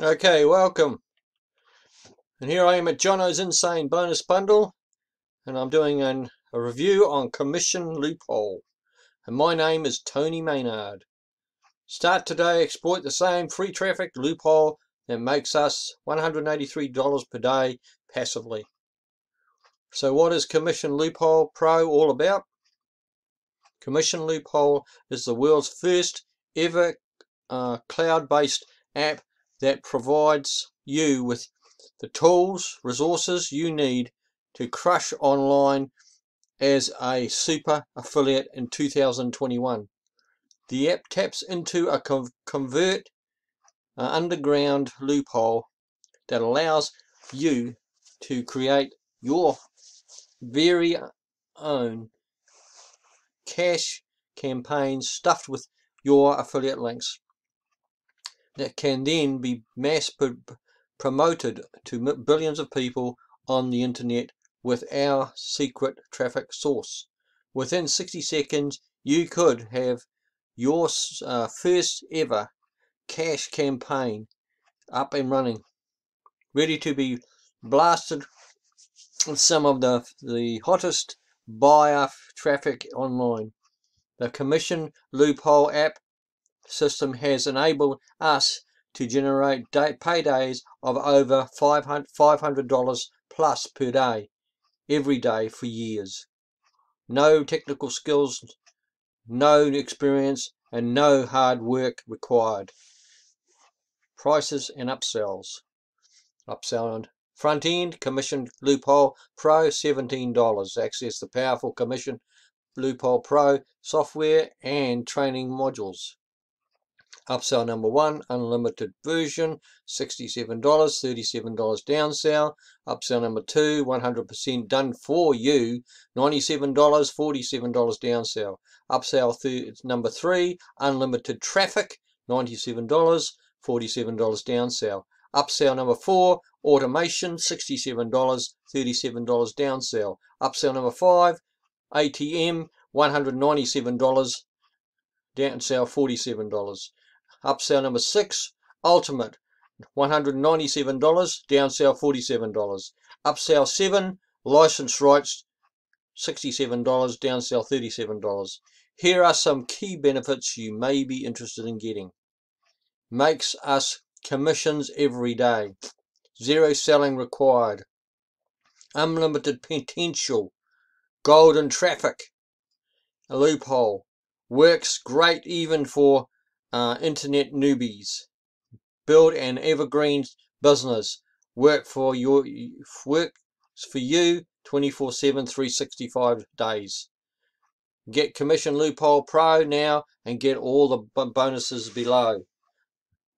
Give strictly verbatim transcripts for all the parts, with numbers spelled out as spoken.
Okay, welcome. And here I am at Jono's Insane Bonus Bundle, and I'm doing an, a review on Commission Loophole. And my name is Tony Maynard. Start today, exploit the same free traffic loophole that makes us one hundred eighty-three dollars per day passively. So what is Commission Loophole Pro all about? Commission Loophole is the world's first ever uh, cloud-based app that provides you with the tools, resources you need to crush online as a super affiliate in two thousand twenty-one. The app taps into a covert uh, underground loophole that allows you to create your very own cash campaigns stuffed with your affiliate links that can then be mass promoted to billions of people on the internet with our secret traffic source. Within sixty seconds, you could have your uh, first ever cash campaign up and running, ready to be blasted with some of the, the hottest buyer traffic online. The Commission Loophole app system has enabled us to generate day paydays of over five hundred dollars plus per day, every day for years. No technical skills, no experience, and no hard work required. Prices and upsells. Upsell and front end, Commission Loophole Pro, seventeen dollars. Access the powerful Commission Loophole Pro software and training modules. Upsell number one, unlimited version, sixty-seven dollars, thirty-seven dollars downsell. Upsell number two, one hundred percent done for you, ninety-seven dollars, forty-seven dollars downsell. Upsell th number three, unlimited traffic, ninety-seven dollars, forty-seven dollars downsell. Upsell number four, automation, sixty-seven dollars, thirty-seven dollars downsell. Upsell number five, A T M, one hundred ninety-seven dollars downsell, forty-seven dollars. Upsell number six, ultimate, one hundred ninety-seven dollars, downsell forty-seven dollars. Upsell seven, license rights, sixty-seven dollars, downsell thirty-seven dollars. Here are some key benefits you may be interested in getting. Makes us commissions every day. Zero selling required. Unlimited potential. Golden traffic. A loophole. Works great even for Uh, internet newbies. Build an evergreen business. Work for your works for you twenty-four seven, three sixty-five days. Get Commission Loophole Pro now and get all the bonuses below.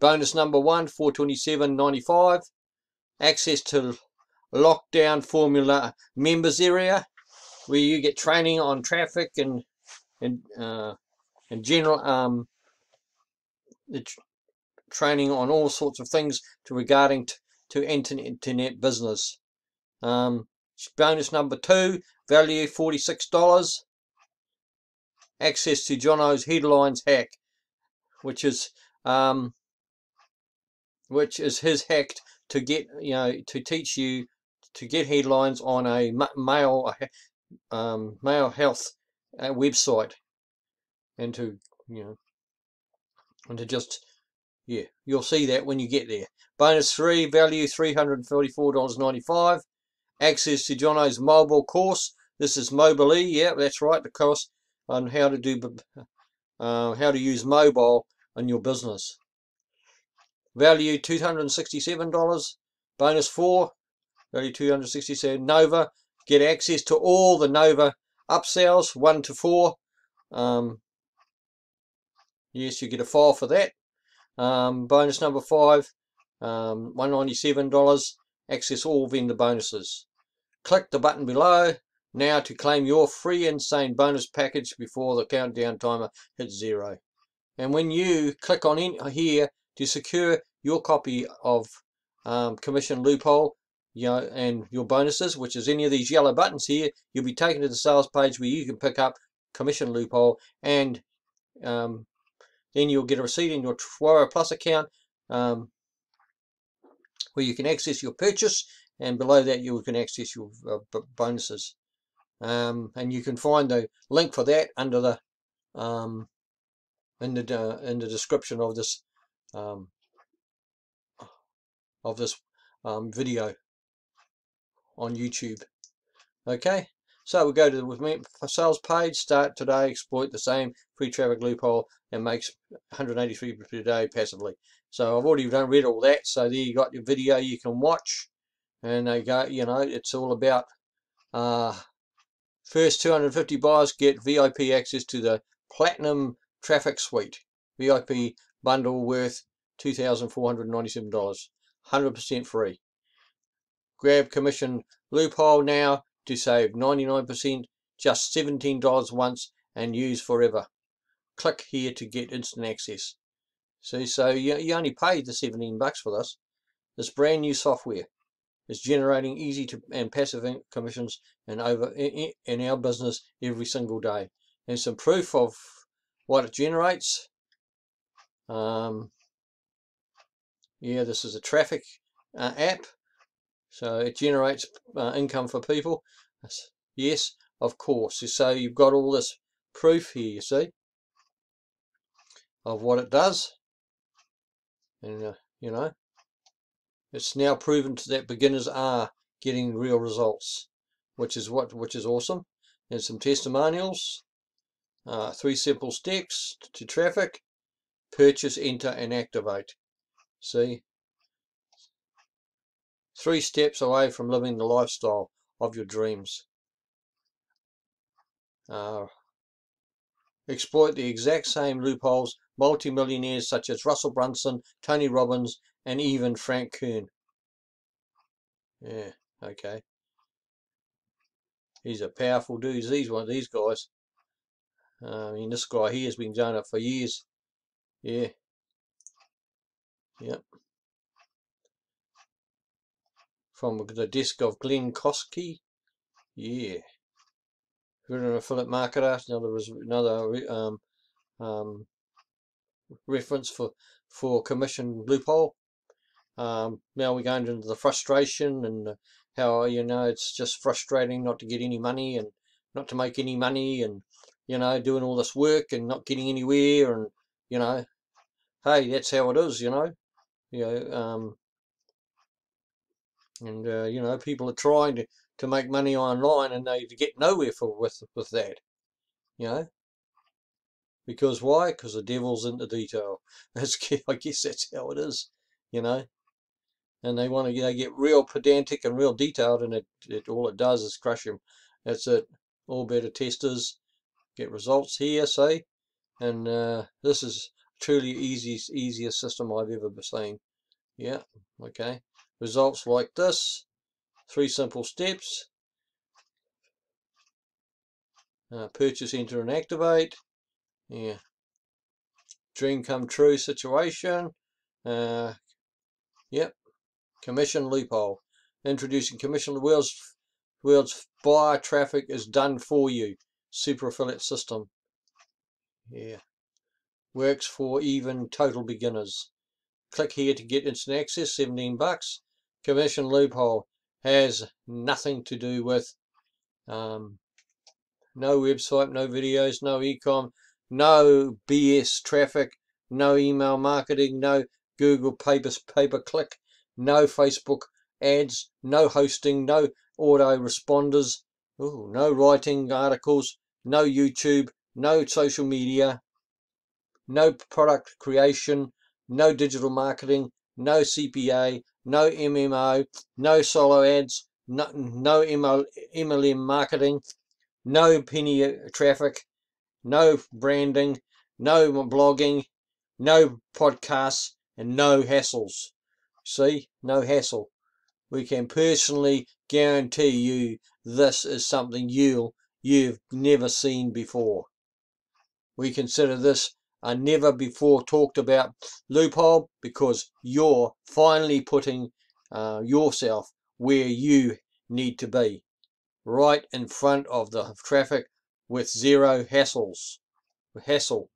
Bonus number one, four hundred twenty-seven dollars and ninety-five cents. Access to Lockdown Formula members area where you get training on traffic and and uh, and general um. The training on all sorts of things to regarding t to internet, internet business. Um, bonus number two, value forty-six dollars. Access to Jono's Headlines hack, which is um, which is his hack to get you know to teach you to get headlines on a male um, male health uh, website, and to you know. And to just, yeah, you'll see that when you get there. Bonus three, value three hundred forty-four dollars and ninety-five cents. Access to Jono's mobile course. This is Mobily, yeah, that's right, the course on how to do, uh, how to use mobile in your business. Value two hundred sixty-seven dollars. Bonus four, value two hundred sixty-seven dollars. Nova, get access to all the Nova upsells, one to four. Um, Yes, you get a file for that. Um, bonus number five, um, one hundred ninety-seven dollars. Access all vendor bonuses. Click the button below now to claim your free insane bonus package before the countdown timer hits zero. And when you click on in here to secure your copy of um, Commission Loophole, you know, and your bonuses, which is any of these yellow buttons here, you'll be taken to the sales page where you can pick up Commission Loophole and um, then you'll get a receipt in your Warrior Plus account um, where you can access your purchase, and below that you can access your uh, bonuses. Um, and you can find the link for that under the um, in the uh, in the description of this um, of this um, video on YouTube. Okay, so we go to the with me for sales page. Start today. Exploit the same free traffic loophole and makes one hundred eighty-three per day passively. So I've already done read all that. So there you got your video you can watch, and they go. You know, it's all about. Uh, First two hundred fifty buyers get V I P access to the Platinum Traffic Suite V I P bundle worth two thousand four hundred ninety-seven dollars, one hundred percent free. Grab Commission Loophole now to save ninety-nine percent, just seventeen dollars once and use forever. Click here to get instant access. So, so you, you only paid the seventeen bucks for this. This brand new software. It's generating easy to and passive commissions and over in, in our business every single day. And some proof of what it generates. Um, yeah, this is a traffic uh, app, so it generates uh, income for people. Yes, of course. So you've got all this proof here. You see of what it does, and uh, you know. It's now proven that beginners are getting real results, which is what which is awesome. And some testimonials, uh, three simple steps to traffic, purchase, enter, and activate. See, three steps away from living the lifestyle of your dreams. Uh, exploit the exact same loopholes multi-millionaires such as Russell Brunson, Tony Robbins, and even Frank Kern. Yeah, okay. He's a powerful dude. He's one of these guys. I mean, this guy here has been doing it for years. Yeah. Yep. From the desk of Glenn Kosky. Yeah. Veteran affiliate marketer. Another another um um reference for for commission loophole. Um, now we're going into the frustration and how, you know, it's just frustrating not to get any money and not to make any money and, you know, doing all this work and not getting anywhere and, you know, hey, that's how it is, you know. You know, um, and, uh, you know, people are trying to, to make money online and they get nowhere for with, with that, you know. Because why? Because the devil's in the detail. That's, I guess that's how it is, you know. And they want to, you know, get real pedantic and real detailed, and it, it all it does is crush them. That's it. All better testers get results here, see. And uh, this is truly easiest easiest system I've ever seen. Yeah. Okay. Results like this. Three simple steps. Uh, purchase, enter, and activate. Yeah. Dream come true situation. Uh, Yep, commission loophole. Introducing commission. The world's world's buyer traffic is done for you. Super affiliate system. Yeah, works for even total beginners. Click here to get instant access. seventeen bucks. Commission loophole has nothing to do with um, no website, no videos, no e-com, no B S traffic, no email marketing, no Google paper, paper click, no Facebook ads, no hosting, no auto responders, ooh, no writing articles, no YouTube, no social media, no product creation, no digital marketing, no C P A, no M M O, no solo ads, no, no M L M marketing, no penny traffic, no branding, no blogging, no podcasts, and no hassles. See, no hassle. We can personally guarantee you this is something you'll you've never seen before. We consider this a never before talked about loophole because you're finally putting uh, yourself where you need to be, right in front of the traffic with zero hassles. Hassle.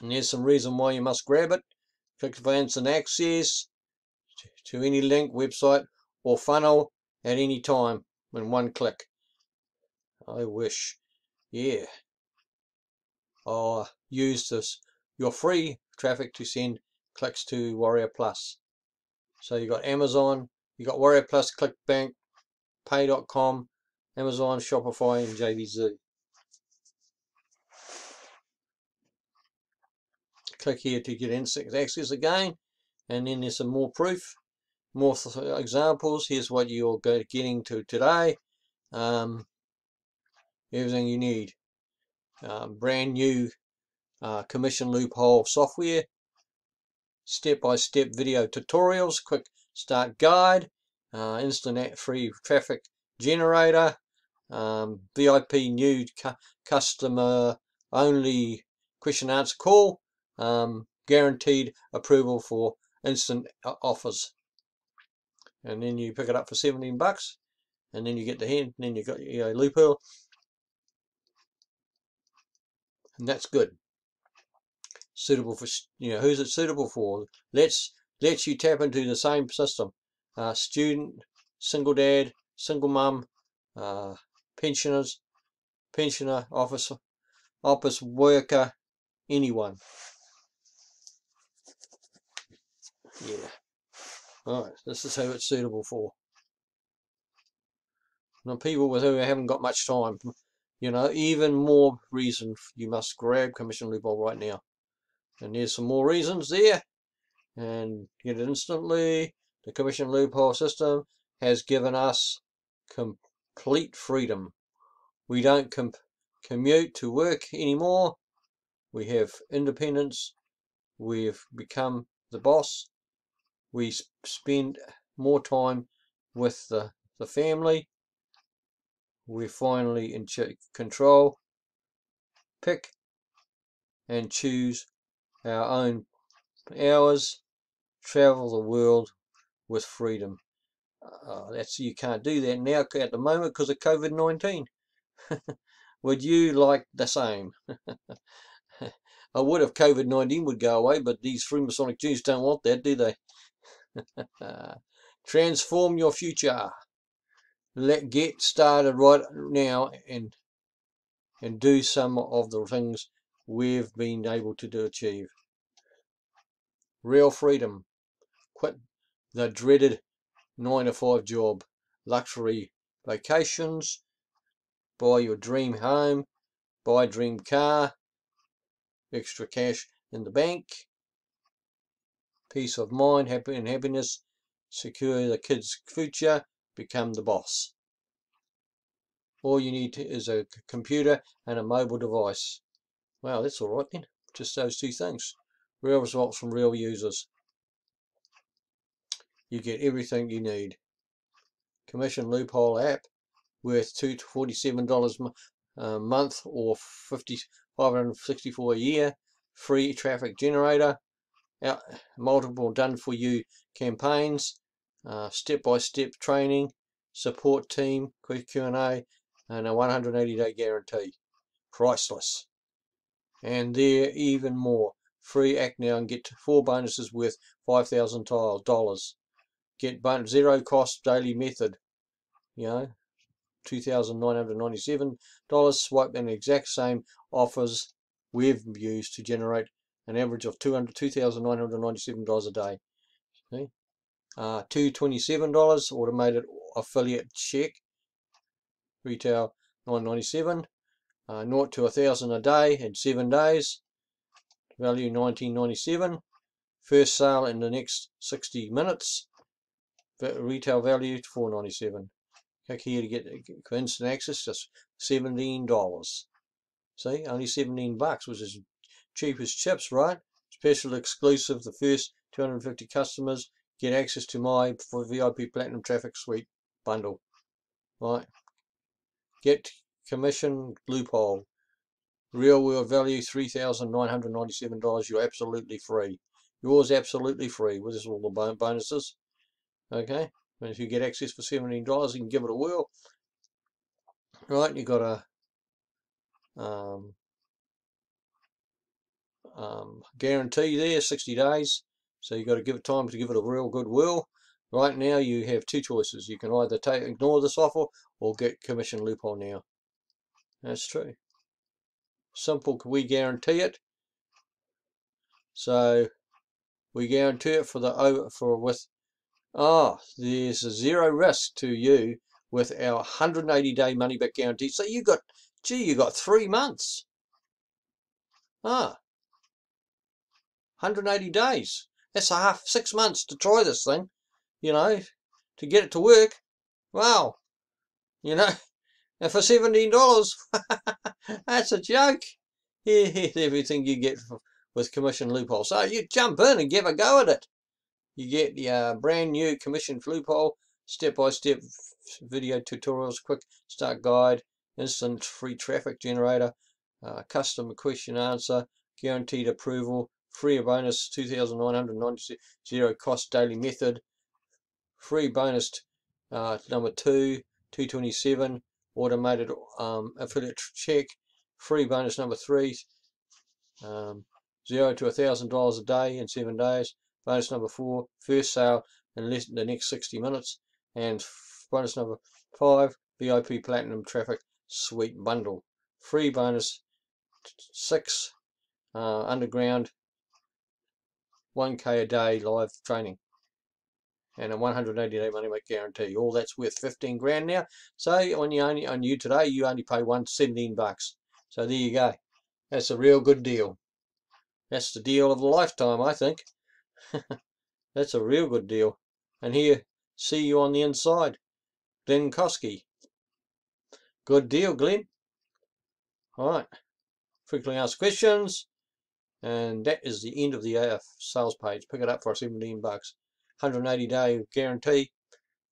And there's some reason why you must grab it. click plans and access to any link, website or funnel at any time in one click. I wish, yeah, I'll use this, your free traffic to send clicks to Warrior Plus. So you got Amazon, you got Warrior Plus, ClickBank, pay dot com, Amazon, Shopify and J V Z. Click here to get instant access again, and then there's some more proof, more examples. Here's what you're getting to today. Um, everything you need. Um, brand new uh, commission loophole software, step-by-step video tutorials, quick start guide, uh, instant free traffic generator, um, V I P new cu customer only question answer call, um, guaranteed approval for instant offers, and then you pick it up for seventeen bucks, and then you get the hint, and then you got your loophole. And that's good. Suitable for, you know, who's it suitable for? Let's let you tap into the same system. Uh, student, single dad, single mum, uh, pensioners, pensioner, office, office worker, anyone. Yeah. All right. This is who it's suitable for. Now, people with who haven't got much time. You know, even more reason you must grab Commission Loophole right now. And there's some more reasons there. And get it instantly. The Commission Loophole system has given us complete freedom. We don't com commute to work anymore. We have independence. We've become the boss. We sp spend more time with the, the family. We're finally in control. Pick and choose our own hours. Travel the world with freedom. Uh, that's, you can't do that now at the moment because of COVID nineteen. Would you like the same? I would if COVID nineteen would go away, but these Freemasonic Jews don't want that, do they? Transform your future. Let get started right now and and do some of the things we've been able to do achieve. Real freedom. Quit the dreaded nine to five job. Luxury vacations. Buy your dream home. Buy a dream car. Extra cash in the bank. Peace of mind, happy and happiness. Secure the kids' future. Become the boss. All you need is a computer and a mobile device. Wow, that's all right then. Just those two things. Real results from real users. You get everything you need. Commission Loophole app worth two hundred forty-seven dollars a month or five hundred sixty-four dollars a year. Free traffic generator. Out, multiple done for you campaigns. Uh, step-by-step training, support team, quick Q and A, and a one hundred eighty day guarantee. Priceless. And there even more. Free act now and get four bonuses worth five thousand dollars. Get bon zero cost daily method. You know, two thousand nine hundred ninety-seven dollars. Swipe and exact same offers we've used to generate an average of two thousand nine hundred ninety-seven dollars a day. Okay. Uh, two hundred twenty-seven dollars automated affiliate check, retail nine ninety-seven, uh, naught to a thousand a day in seven days, value nineteen ninety-seven, first sale in the next sixty minutes, retail value four ninety-seven. Click here to get instant access, just seventeen dollars. See, only seventeen bucks, which is cheap as chips, right? Special exclusive, the first two hundred fifty customers get access to my for V I P Platinum Traffic Suite bundle. Right. Get Commission Loophole. Real world value three thousand nine hundred ninety-seven dollars. You're absolutely free. Yours absolutely free. With all the bonuses. Okay. And if you get access for seventeen dollars, you can give it a whirl. Right. You got a um, um, guarantee there, sixty days. So you've got to give it time to give it a real good whirl. Right now you have two choices. You can either take, ignore this offer or get Commission Loophole now. That's true. Simple, we guarantee it. So we guarantee it for the over for with ah, oh, there's a zero risk to you with our one hundred eighty day money back guarantee. So you got, gee, you got three months. Ah, one hundred eighty days. That's a half six months to try this thing, you know, to get it to work. Wow, you know, and for seventeen dollars, that's a joke. Yeah, here's everything you get for, with Commission Loophole. So you jump in and give a go at it. You get the uh, brand new Commission Loophole step-by-step video tutorials, quick start guide, instant free traffic generator, uh, custom question answer, guaranteed approval, free bonus two thousand nine hundred ninety-seven zero cost daily method, free bonus uh, number two two twenty-seven automated um, affiliate check, free bonus number three um, zero to a thousand dollars a day in seven days, bonus number four first sale in less than the next sixty minutes, and bonus number five V I P Platinum Traffic Suite Bundle, free bonus six uh, underground one K a day live training, and a one hundred eighty day money back guarantee. All that's worth fifteen grand now. So on you only on you today, you only pay one seventeen bucks. So there you go. That's a real good deal. That's the deal of a lifetime, I think. That's a real good deal. And here, see you on the inside, Glenn Kosky. Good deal, Glenn. All right. Frequently asked questions. And that is the end of the A F sales page. Pick it up for seventeen bucks. one hundred eighty day guarantee.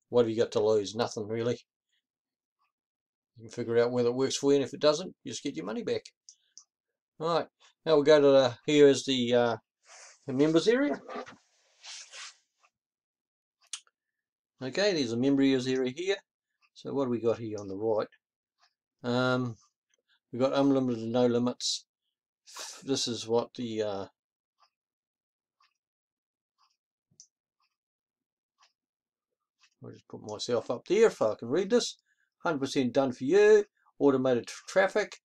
What have you got to lose? Nothing really. You can figure out whether it works for you, and if it doesn't, you just get your money back. Alright, now we'll go to the, here is the, uh, the members area. Okay, there's the members area here. So what do we got here on the right? Um, we've got unlimited and no limits. This is what the uh, I'll just put myself up there if I can read this. one hundred percent done for you, automated traffic,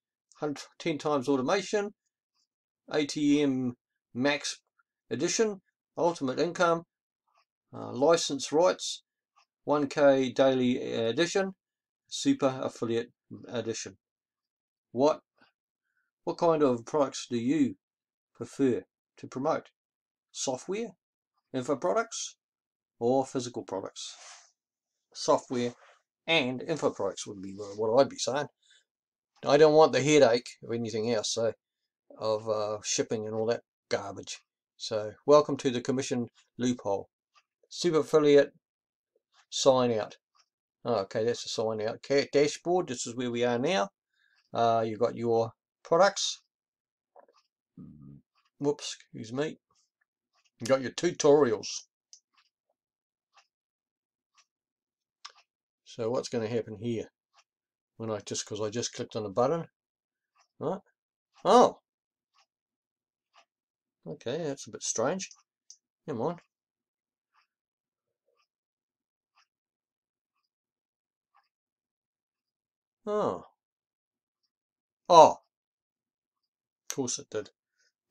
ten times automation, A T M Max Edition, ultimate income, uh, license rights, one K daily edition, super affiliate edition. What What kind of products do you prefer to promote? Software, info products, or physical products? Software and info products would be what I'd be saying. I don't want the headache of anything else, so of uh, shipping and all that garbage. So welcome to the Commission Loophole. Super affiliate sign out. Oh, okay, that's a sign out. Okay, dashboard. This is where we are now. Uh, you've got your products, whoops, excuse me, you got your tutorials. So what's going to happen here when I just, because I just clicked on a button, right? Oh, okay, that's a bit strange. Come on. Oh, oh. Of course it did.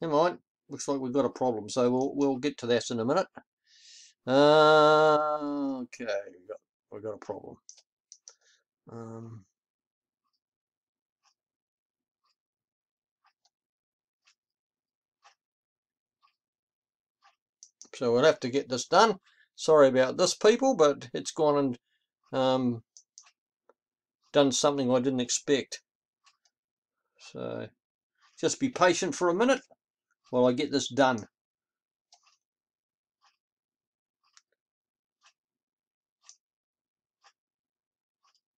Never mind. Looks like we've got a problem, so we'll we'll get to that in a minute. Uh, okay, we've got we've got a problem. Um, so we'll have to get this done. Sorry about this, people, but it's gone and um, done something I didn't expect. So just be patient for a minute while I get this done.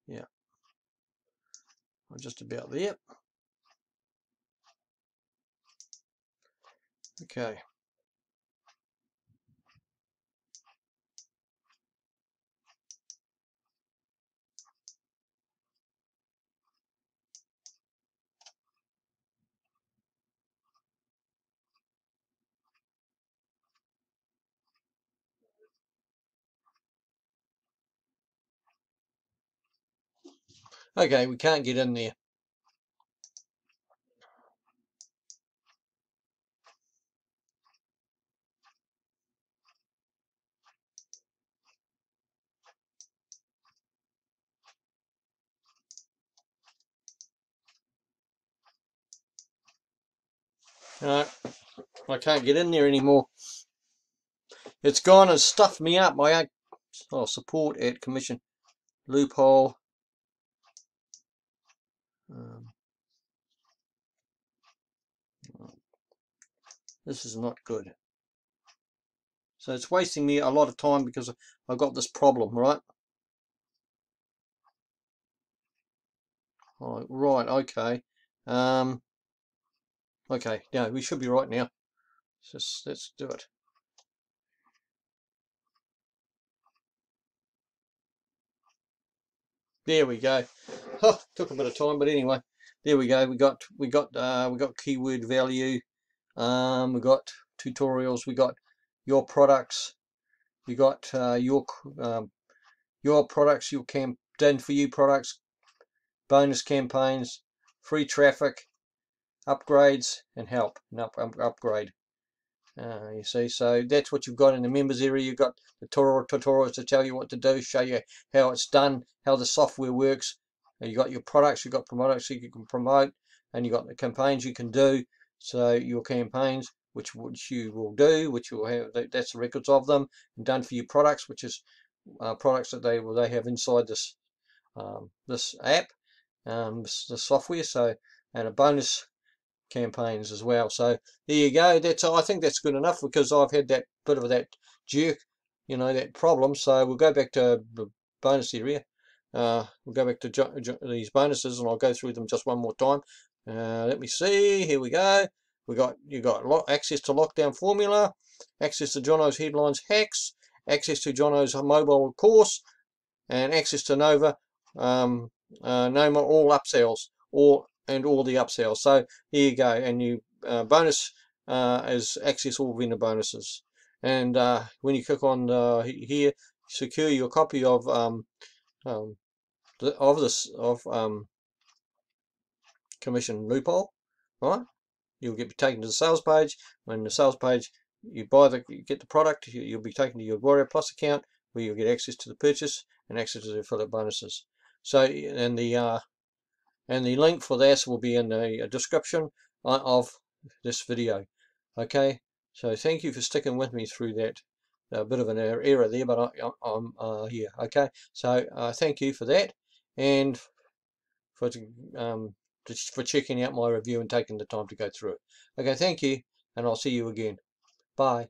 Yeah, I'm just about there. Okay. Okay, we can't get in there. No, I can't get in there anymore. It's gone and stuffed me up. My oh, support at Commission Loophole. Um, this is not good. So it's wasting me a lot of time because I've got this problem, right? Oh, right, okay. Um, okay, yeah, we should be right now. Let's just, let's do it. There we go. Oh, took a bit of time, but anyway, there we go. We got we got uh, we got keyword value. Um, we got tutorials. We got your products. We got uh, your um, your products. Your camp done for you products. Bonus campaigns, free traffic, upgrades, and help and up, um, upgrade. Uh, you see, so that's what you've got in the members area. You've got the tutorials to tell you what to do, show you how it's done, how the software works. And you've got your products, you've got products you can promote, and you've got the campaigns you can do. So your campaigns, which which you will do, which you will have, that's the records of them, and done for your products, which is uh, products that they will they have inside this um, this app, um, this, this software. So and a bonus. Campaigns as well. So there you go. That's I think that's good enough because I've had that bit of that jerk, you know, that problem. So we'll go back to the bonus area. Uh, we'll go back to these bonuses, and I'll go through them just one more time. Uh, let me see. Here we go. We got you got lo access to lockdown formula, access to Jono's headlines hacks, access to Jono's mobile course, and access to Nova um, uh, Noma all upsells or. And all the upsells. So here you go, and you uh, bonus uh, is access all vendor bonuses. And uh, when you click on uh, here, secure your copy of um, um, of this of um, Commission Loophole. Right, you'll get taken to the sales page. When the sales page, you buy the you get the product. You'll be taken to your Warrior Plus account, where you'll get access to the purchase and access to the affiliate bonuses. So and the uh, And the link for this will be in the description of this video. Okay, so thank you for sticking with me through that. A bit of an error there, but I, I'm uh, here. Okay, so uh, thank you for that, and for um, for checking out my review and taking the time to go through it. Okay, thank you, and I'll see you again. Bye.